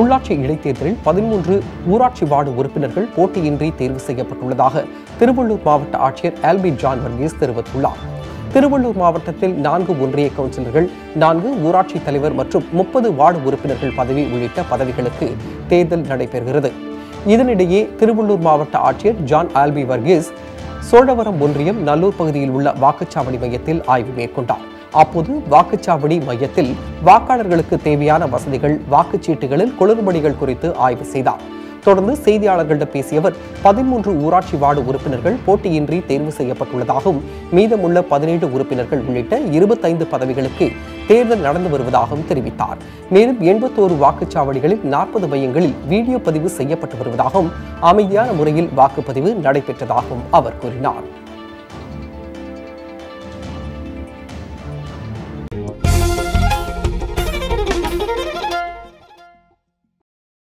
உள்ளாட்சி இடைத்தேர்தலில் 13 ஊராட்சி வார்டு உறுப்பினர்கள் போட்டியின்றி தேர்வு செய்யப்பட்டுள்ளதாக திருவள்ளூர் மாவட்ட ஆட்சியர் ஆல்பி ஜான் வர்கீஸ் தெரிவித்துள்ளார். திருவள்ளூர் மாவட்டத்தில் 4 ஒன்றிய கவுன்சிலர்கள், 4 ஊராட்சி தலைவர் மற்றும் 30 வார்டு உறுப்பினர்கள் பதவி உள்ளிட்ட பதவிகளுக்கு தேர்தல் நடைபெறுகிறது. இதனிடையே திருவள்ளூர் மாவட்ட ஆட்சியர் ஜான் ஆல்பி வர்கீஸ் சோழவரம் ஒன்றியம் நல்லூர் பகுதியில் உள்ள வாக்குச்சாவடி மையத்தில் ஆய்வு மேற்கொண்டார். அப்போது வாக்குச்சாவடி மையத்தில் வாக்காளர்களுக்கு தேவையான வசதிகள், வாக்குச்சீட்டுகளில் குளறுபடிகள் குறித்து ஆய்வு செய்தார். தொடர்ந்து செய்தியாளர்களிடம் பேசிய அவர் 13 ஊராட்சி வார்டு உறுப்பினர்கள் போட்டியின்றி தேர்வு செய்யப்பட்டுள்ளதாகவும் மீதமுள்ள 17 உறுப்பினர்கள் உள்ளிட்ட 25 பதவிகளுக்கு தேர்தல் நடந்து வருவதாகவும் தெரிவித்தார். மேலும் 81 வாக்குச்சாவடிகளில் 40 மையங்களில் வீடியோ பதிவு செய்யப்பட்டு வருவதாகவும் அமைதியான முறையில் வாக்குப்பதிவு நடைபெற்றதாகவும் அவர் கூறினார்.